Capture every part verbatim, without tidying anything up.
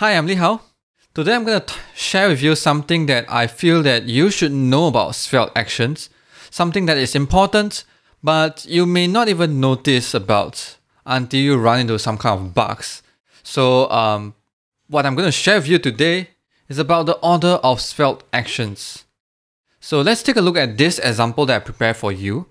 Hi, I'm Li Hao. Today I'm going to share with you something that I feel that you should know about Svelte Actions, something that is important, but you may not even notice about until you run into some kind of bugs. So um, what I'm going to share with you today is about the order of Svelte Actions. So let's take a look at this example that I prepared for you.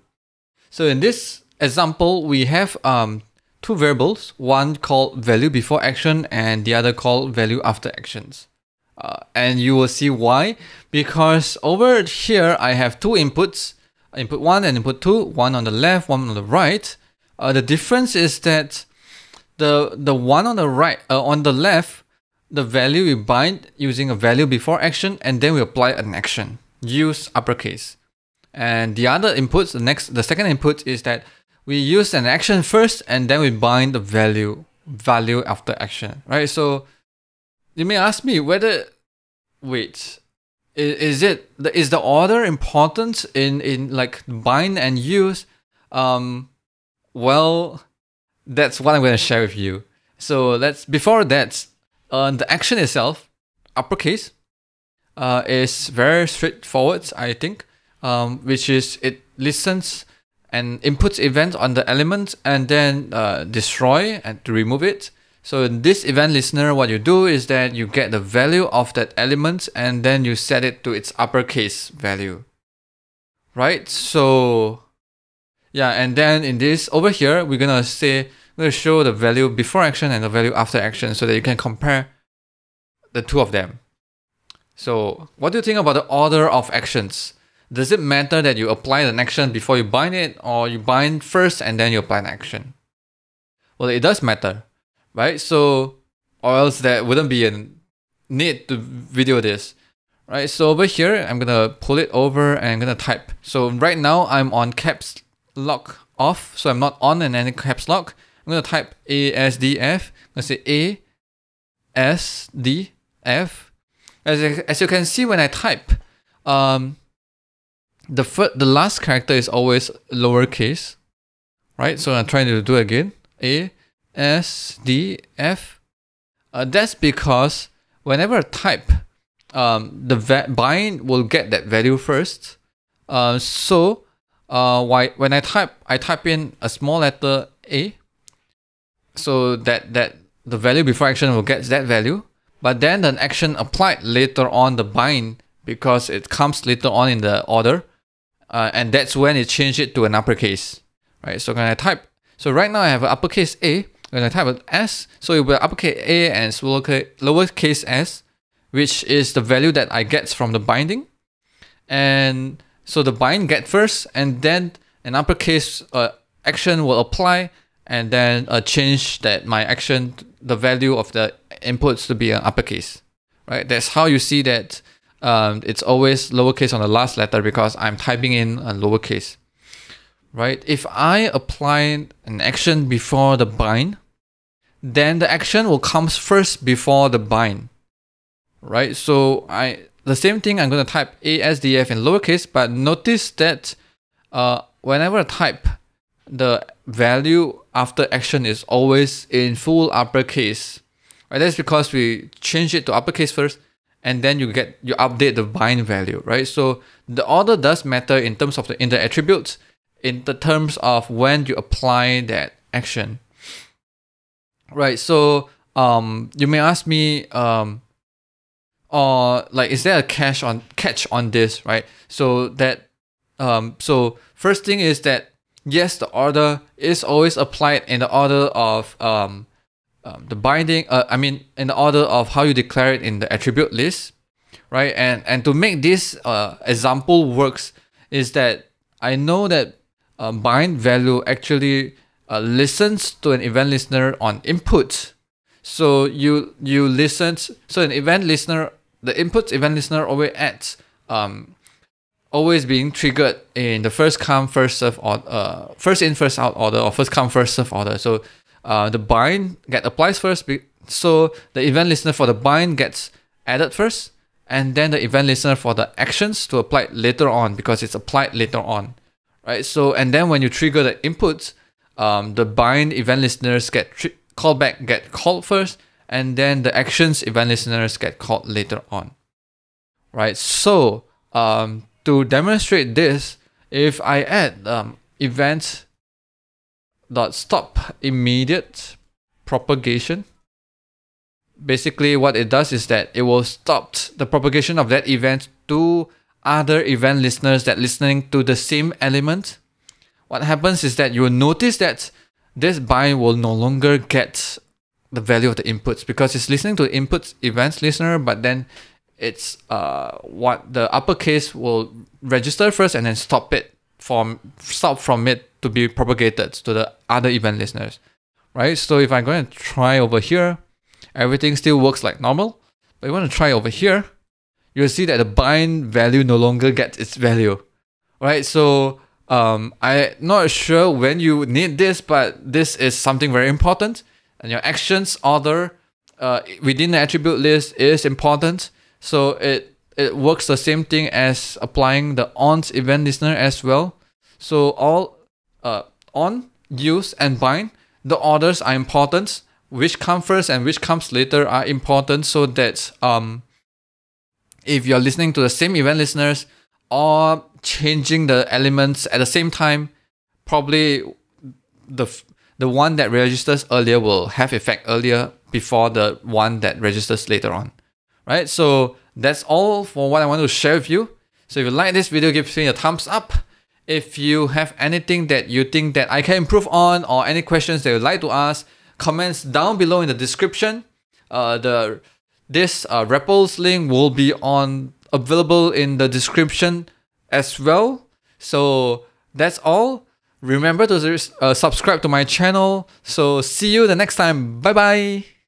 So in this example, we have um, two variables, one called value before action and the other called value after actions. Uh, and you will see why, because over here I have two inputs, input one and input two, one on the left, one on the right. Uh, the difference is that the the one on the right, uh, on the left, the value we bind using a value before action, and then we apply an action, use uppercase. And the other inputs, the next, the second input is that we use an action first and then we bind the value, value after action, right? So you may ask me whether, wait, is it, is the order important in, in like bind and use? Um, well, that's what I'm going to share with you. So let's, before that, uh, the action itself, uppercase, uh, is very straightforward, I think, um, which is it listens and inputs event on the element and then uh, destroy and to remove it. So in this event listener, what you do is that you get the value of that element and then you set it to its uppercase value, right? So yeah, and then in this over here, we're gonna say, we're gonna show the value before action and the value after action so that you can compare the two of them. So what do you think about the order of actions? Does it matter that you apply an action before you bind it, or you bind first and then you apply an action? Well, it does matter, right? So, or else there wouldn't be a need to video this, right? So over here, I'm gonna pull it over and I'm gonna type. So right now I'm on caps lock off, so I'm not on and any caps lock. I'm gonna type A S D F, I'm gonna say A S D F. As, as you can see when I type, um, The, first, the last character is always lowercase, right? So I'm trying to do it again. A, S, D, F. Uh, that's because whenever I type, um, the va bind will get that value first. Uh, so uh, why, when I type, I type in a small letter A, so that, that the value before action will get that value. But then the action applied later on the bind, because it comes later on in the order. Uh, and that's when it changed it to an uppercase, right? So when I type, so right now I have an uppercase A, when I type an S, so it will uppercase A and lowercase s, which is the value that I get from the binding. And so the bind get first, and then an uppercase uh, action will apply, and then uh, change that my action, the value of the inputs to be an uppercase, right? That's how you see that. Um, it's always lowercase on the last letter because I'm typing in a lowercase, right? If I apply an action before the bind, then the action will come first before the bind, right? So I the same thing, I'm going to type A S D F in lowercase, but notice that uh, whenever I type, the value after action is always in full uppercase, right? That's because we change it to uppercase first, and then you get you update the bind value, right? So the order does matter in terms of the in the attributes, in the terms of when you apply that action, right? So um, you may ask me, um, or like, is there a catch on catch on this, right? So that um, so first thing is that yes, the order is always applied in the order of um. Um, the binding, uh, I mean, in the order of how you declare it in the attribute list, right? And and to make this uh, example works is that I know that uh, bind value actually uh, listens to an event listener on input. So you you listen, so an event listener, the input event listener always adds, um, always being triggered in the first come first serve or uh, first in first out order or first come first serve order. So Uh, the bind get applies first, so the event listener for the bind gets added first, and then the event listener for the actions to apply later on because it's applied later on, right? So and then when you trigger the inputs, um, the bind event listeners get called back, get called first, and then the actions event listeners get called later on, right? So um, to demonstrate this, if I add um, events dot stop immediate propagation, basically what it does is that it will stop the propagation of that event to other event listeners that listening to the same element. What happens is that you will notice that this bind will no longer get the value of the inputs because it's listening to the inputs events listener, but then it's uh, what the uppercase will register first and then stop it from stop from it to be propagated to the other event listeners, right? So if I'm going to try over here, everything still works like normal, but you want to try over here, you'll see that the bind value no longer gets its value, right? So um, I'm not sure when you need this, but this is something very important, and your actions order uh, within the attribute list is important. So it, it works the same thing as applying the on's event listener as well. So all uh, on, use, and bind, the orders are important. Which comes first and which comes later are important, so that um, if you're listening to the same event listeners or changing the elements at the same time, probably the the one that registers earlier will have effect earlier before the one that registers later on, right? So that's all for what I want to share with you. So if you like this video, give me a thumbs up. If you have anything that you think that I can improve on or any questions that you'd like to ask, comments down below in the description. Uh, the this uh, R E P L's link will be on available in the description as well. So that's all. Remember to uh, subscribe to my channel. So see you the next time. Bye bye.